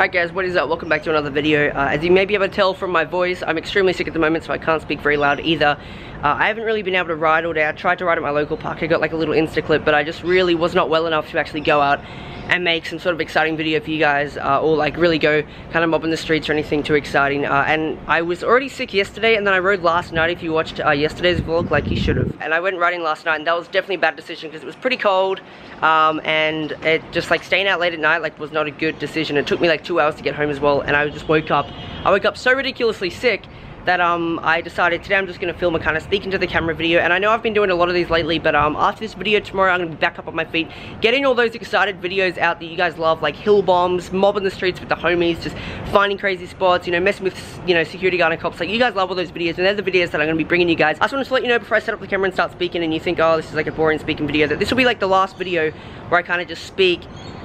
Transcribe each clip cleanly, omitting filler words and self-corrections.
Alright guys, what is up? Welcome back to another video. As you may be able to tell from my voice, I'm extremely sick at the moment, so I can't speak very loud either. I haven't really been able to ride all day. I tried to ride at my local park. I got like a little Insta clip, but I just really was not well enough to actually go out and make some sort of exciting video for you guys, or like really go kind of mobbing the streets or anything too exciting. And I was already sick yesterday, and then I rode last night. If you watched yesterday's vlog, like you should have. And I went riding last night, and that was definitely a bad decision because it was pretty cold, and it just like staying out late at night like was not a good decision. It took me like 2 hours to get home as well, and I just woke up. I woke up so ridiculously sick that I decided today I'm just going to film a kind of speak into the camera video. And I know I've been doing a lot of these lately, but after this video tomorrow, I'm going to be back up on my feet, getting all those excited videos out that you guys love, like hill bombs, mobbing the streets with the homies, just finding crazy spots, you know, messing with, you know, security guard and cops. Like, you guys love all those videos, and they're the videos that I'm going to be bringing you guys. I just wanted to let you know before I set up the camera and start speaking and you think, oh, this is like a boring speaking video, that this will be like the last video where I kind of just speak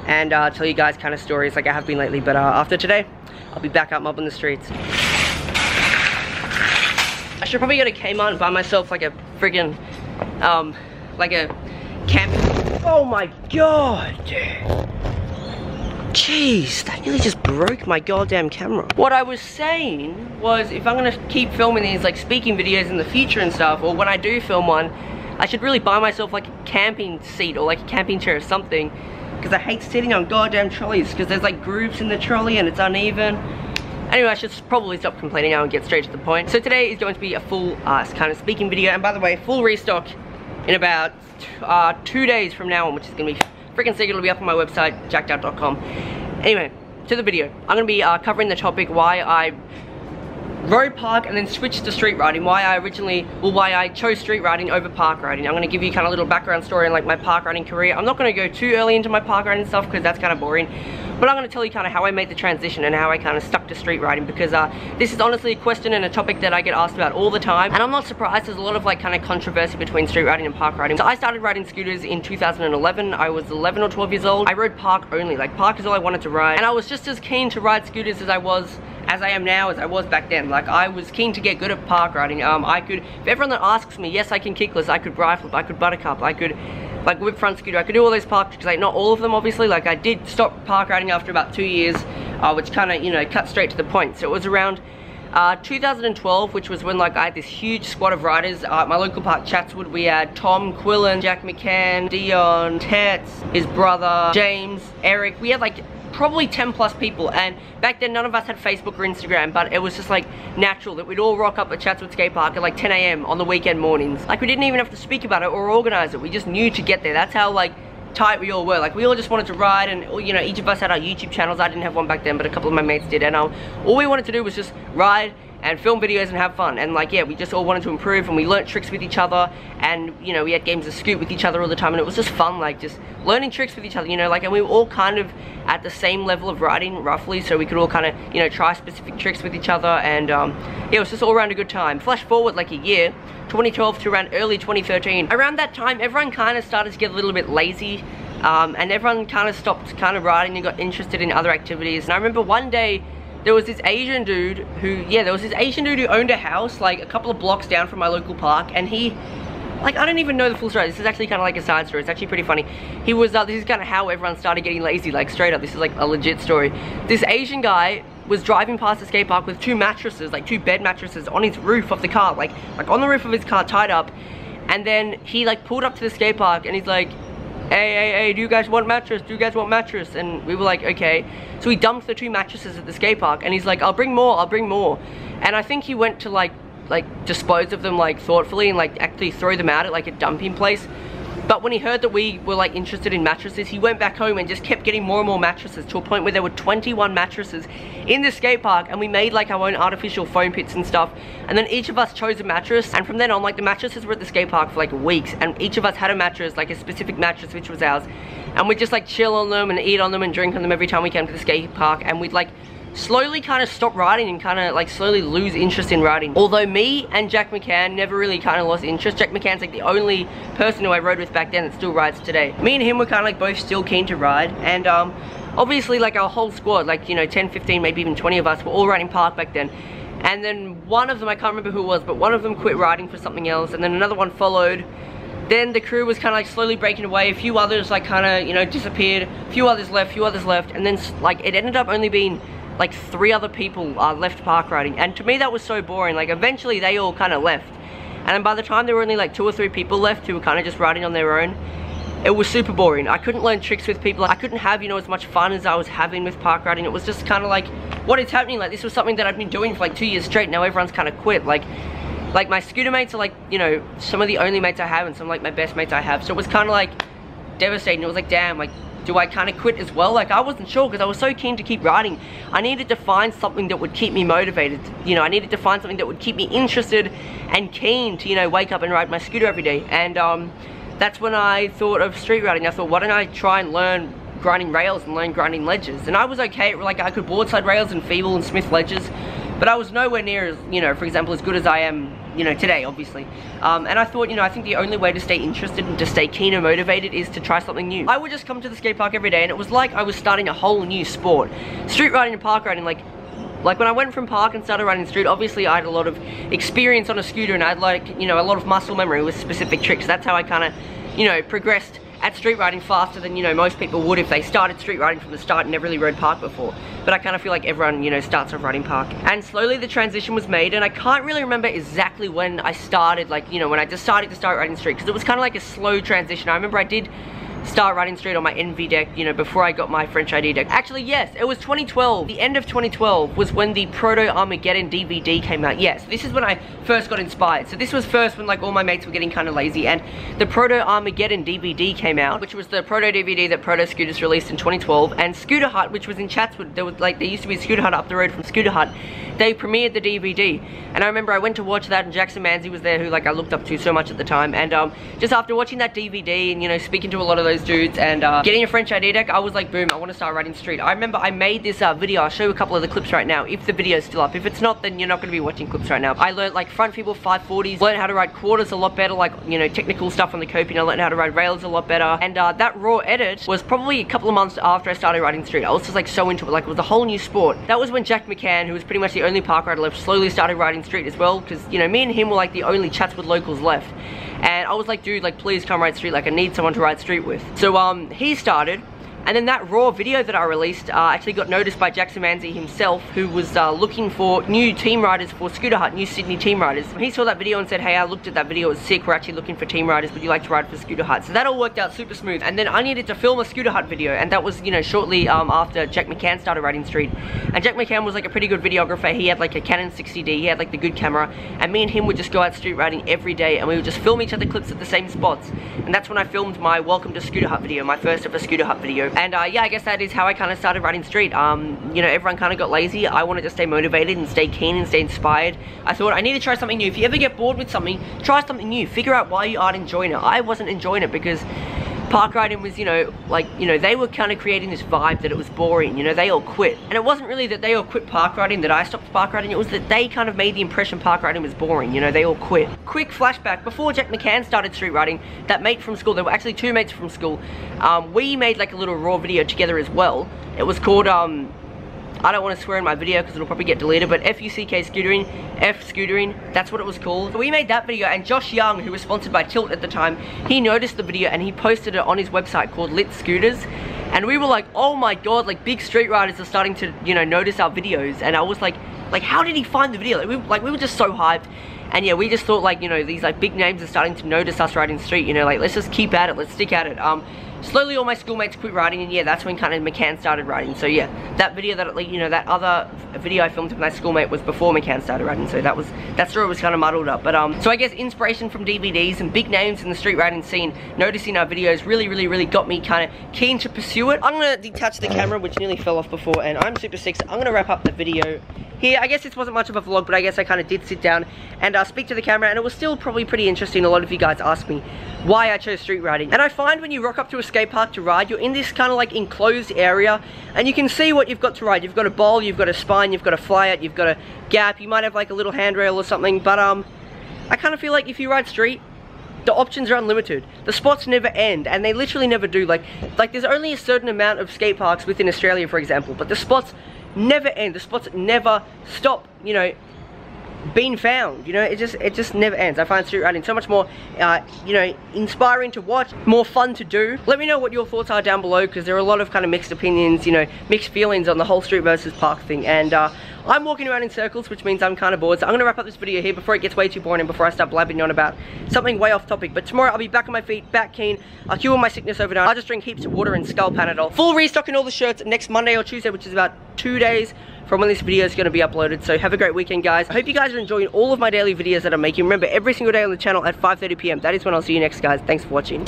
and tell you guys kind of stories like I have been lately. But after today, I'll be back out mobbing the streets. I should probably go to Kmart and buy myself like a friggin' like a camp. Oh my god, jeez, that nearly just broke my goddamn camera. What I was saying was, if I'm gonna keep filming these like speaking videos in the future and stuff, or when I do film one, I should really buy myself like a camping seat or like a camping chair or something, because I hate sitting on goddamn trolleys because there's like grooves in the trolley and it's uneven. Anyway, I should probably stop complaining now and get straight to the point. So today is going to be a full kind of speaking video. And by the way, full restock in about 2 days from now on, which is going to be freaking sick. It'll be up on my website, JackedOut.com. Anyway, to the video. I'm going to be covering the topic why I rode park and then switched to street riding. Why I chose street riding over park riding. I'm going to give you kind of a little background story on like my park riding career. I'm not going to go too early into my park riding stuff because that's kind of boring. But I'm going to tell you kind of how I made the transition and how I kind of stuck to street riding, because this is honestly a question and a topic that I get asked about all the time. And I'm not surprised, there's a lot of like kind of controversy between street riding and park riding. So I started riding scooters in 2011. I was 11 or 12 years old. I rode park only. Like, park is all I wanted to ride. And I was just as keen to ride scooters as I am now as I was back then. Like, I was keen to get good at park riding. I could, if everyone that asks me, yes, I can kickless, I could rifle, I could buttercup, I could like whip front scooter, I could do all those park tricks. Like, not all of them obviously. Like, I did stop park riding after about 2 years, which kind of, you know, cut straight to the point. So it was around 2012, which was when like I had this huge squad of riders at my local park, Chatswood. We had Tom Quillen, Jack McCann, Dion, Tetz, his brother James, Eric. We had like probably 10 plus people, and back then none of us had Facebook or Instagram, but it was just like natural that we'd all rock up at Chatswood Skatepark at like 10 AM on the weekend mornings. Like, we didn't even have to speak about it or organize it, we just knew to get there. That's how like tight we all were. Like, we all just wanted to ride, and you know, each of us had our YouTube channels. I didn't have one back then, but a couple of my mates did, and all we wanted to do was just ride and film videos and have fun. And like, yeah, we just all wanted to improve, and we learnt tricks with each other, and you know, we had games of scoot with each other all the time, and it was just fun, like just learning tricks with each other, you know, like. And we were all kind of at the same level of riding roughly, so we could all kind of, you know, try specific tricks with each other, and yeah, it was just all around a good time. Flash forward like a year, 2012 to around early 2013. Around that time, everyone kind of started to get a little bit lazy, and everyone kind of stopped kind of riding and got interested in other activities. And I remember one day there was this Asian dude who owned a house like a couple of blocks down from my local park, and he, like, I don't even know the full story. This is actually kind of like a side story. It's actually pretty funny. He was, this is kind of how everyone started getting lazy, like straight up. This is like a legit story. This Asian guy was driving past the skate park with two mattresses, like two bed mattresses on his roof of the car, like on the roof of his car tied up. And then he like pulled up to the skate park and he's like, hey, do you guys want mattress? Do you guys want mattress? And we were like, okay. So he dumped the two mattresses at the skate park, and he's like, I'll bring more. And I think he went to like dispose of them like thoughtfully, and like actually throw them out at like a dumping place. But when he heard that we were like interested in mattresses, he went back home and just kept getting more and more mattresses, to a point where there were 21 mattresses in the skate park. And we made like our own artificial foam pits and stuff, and then each of us chose a mattress. And from then on, like, the mattresses were at the skate park for like weeks, and each of us had a mattress, like a specific mattress which was ours, and we'd just like chill on them and eat on them and drink on them every time we came to the skate park. And we'd like slowly kind of stop riding and kind of like slowly lose interest in riding. Although me and Jack McCann never really kind of lost interest. Jack McCann's like the only person who I rode with back then that still rides today. Me and him were kind of like both still keen to ride, and obviously like our whole squad, like, you know, 10, 15, maybe even 20 of us were all riding park back then. And then one of them, I can't remember who it was, but one of them quit riding for something else, and then another one followed. Then the crew was kind of like slowly breaking away. A few others like kind of, you know, disappeared. A few others left, and then like it ended up only being like 3 other people left park riding. And to me that was so boring. Like eventually they all kind of left. And by the time there were only like 2 or 3 people left who were kind of just riding on their own, it was super boring. I couldn't learn tricks with people. I couldn't have, you know, as much fun as I was having with park riding. It was just kind of like, what is happening? Like this was something that I've been doing for like 2 years straight. Now everyone's kind of quit. Like my scooter mates are like, you know, some of the only mates I have and some like my best mates I have. So it was kind of like devastating. It was like, damn, like, do I kind of quit as well? Like I wasn't sure because I was so keen to keep riding. I needed to find something that would keep me motivated. You know, I needed to find something that would keep me interested and keen to, you know, wake up and ride my scooter every day. And that's when I thought of street riding. I thought, why don't I try and learn grinding rails and learn grinding ledges? And I was okay, like I could boardside rails and Feeble and Smith ledges, but I was nowhere near as, you know, for example, as good as I am, you know, today, obviously. And I thought, you know, I think the only way to stay interested and to stay keen and motivated is to try something new. I would just come to the skate park every day and it was like I was starting a whole new sport. Street riding and park riding, like when I went from park and started riding street, obviously I had a lot of experience on a scooter and I had like, you know, a lot of muscle memory with specific tricks. That's how I kind of, you know, progressed at street riding faster than, you know, most people would if they started street riding from the start and never really rode park before. But I kind of feel like everyone, you know, starts off riding park. And slowly the transition was made, and I can't really remember exactly when I started, like, you know, when I decided to start riding street, because it was kind of like a slow transition. I remember I did start riding street on my Envy deck, you know, before I got my French ID deck. Actually, yes, it was 2012. The end of 2012 was when the Proto Armageddon DVD came out. Yes, this is when I first got inspired. So this was first when like all my mates were getting kind of lazy, and the Proto Armageddon DVD came out, which was the Proto DVD that Proto Scooters released in 2012, and Scooter Hut, which was in Chatswood. There was like, there used to be a Scooter Hut up the road from Scooter Hut. They premiered the DVD, and I remember I went to watch that, and Jackson Manzi was there, who like I looked up to so much at the time. And just after watching that DVD and, you know, speaking to a lot of those dudes and getting a French ID deck, I was like, boom, I want to start riding street. I remember I made this video. I'll show you a couple of the clips right now if the video is still up. If it's not, then you're not going to be watching clips right now. I learned like front feeble 540s, learned how to ride quarters a lot better, like, you know, technical stuff on the coping. I learned how to ride rails a lot better, and that raw edit was probably a couple of months after I started riding street. I was just like so into it, like it was a whole new sport. That was when Jack McCann, who was pretty much the only park rider left, slowly started riding street as well, because, you know, me and him were like the only Chatswood locals left. And I was like, dude, like, please come ride street. Like, I need someone to ride street with. So, he started. And then that raw video that I released actually got noticed by Jackson Manzi himself, who was looking for new team riders for Scooter Hut, new Sydney team riders. He saw that video and said, hey, I looked at that video, it was sick, we're actually looking for team riders, would you like to ride for Scooter Hut? So that all worked out super smooth. And then I needed to film a Scooter Hut video, and that was, you know, shortly after Jack McCann started riding street. And Jack McCann was like a pretty good videographer. He had like a Canon 60D, he had like the good camera, and me and him would just go out street riding every day, and we would just film each other clips at the same spots. And that's when I filmed my Welcome to Scooter Hut video, my first ever Scooter Hut video. And yeah, I guess that is how I kind of started riding street. You know, everyone kind of got lazy. I wanted to stay motivated and stay keen and stay inspired. I thought, I need to try something new. If you ever get bored with something, try something new. Figure out why you aren't enjoying it. I wasn't enjoying it because park riding was, you know, like, you know, they were kind of creating this vibe that it was boring, you know, they all quit. And it wasn't really that they all quit park riding, that I stopped park riding, it was that they kind of made the impression park riding was boring, you know, they all quit. Quick flashback, before Jack McCann started street riding, that mate from school, there were actually 2 mates from school, we made like a little raw video together as well. It was called, I don't want to swear in my video because it'll probably get deleted, but F-U-C-K scootering, F-scootering, that's what it was called. So we made that video, and Josh Young, who was sponsored by Tilt at the time, he noticed the video and he posted it on his website called Lit Scooters. And we were like, oh my god, like big street riders are starting to, you know, notice our videos. And I was like how did he find the video? Like we were just so hyped. And yeah, we just thought like, you know, these like big names are starting to notice us riding street, you know, like let's just keep at it, let's stick at it. Slowly all my schoolmates quit riding, and yeah, that's when kind of McCann started riding. So yeah, that video that, like, you know, that other video I filmed with my schoolmate was before McCann started riding, so that was, that story was kind of muddled up. But so I guess inspiration from DVDs and big names in the street riding scene noticing our videos really got me kind of keen to pursue it. I'm gonna detach the camera, which nearly fell off before, and I'm super sick, so I'm gonna wrap up the video here. I guess this wasn't much of a vlog, but I guess I kind of did sit down and speak to the camera, and it was still probably pretty interesting. A lot of you guys asked me why I chose street riding, and I find when you rock up to a skate park to ride, you're in this kind of like enclosed area, and you can see what you've got to ride. You've got a bowl, you've got a spine, you've got a flyout, you've got a gap, you might have like a little handrail or something, but I kind of feel like if you ride street, the options are unlimited. The spots never end, and they literally never do. Like there's only a certain amount of skate parks within Australia, for example, but the spots never end, the spots never stop, you know. been found. You know, it just never ends. I find street riding so much more, you know, inspiring to watch, more fun to do. Let me know what your thoughts are down below, because there are a lot of kind of mixed opinions, you know, mixed feelings on the whole street versus park thing. And I'm walking around in circles, which means I'm kind of bored, so I'm going to wrap up this video here before it gets way too boring and before I start blabbing on about something way off topic. But tomorrow I'll be back on my feet, back keen. I'll cure my sickness overnight. I'll just drink heaps of water and skull Panadol. Full restock in all the shirts next Monday or Tuesday, which is about 2 days from when this video is going to be uploaded. So have a great weekend, guys. I hope you guys are enjoying all of my daily videos that I'm making. Remember, every single day on the channel at 5:30 p.m. That is when I'll see you next, guys. Thanks for watching.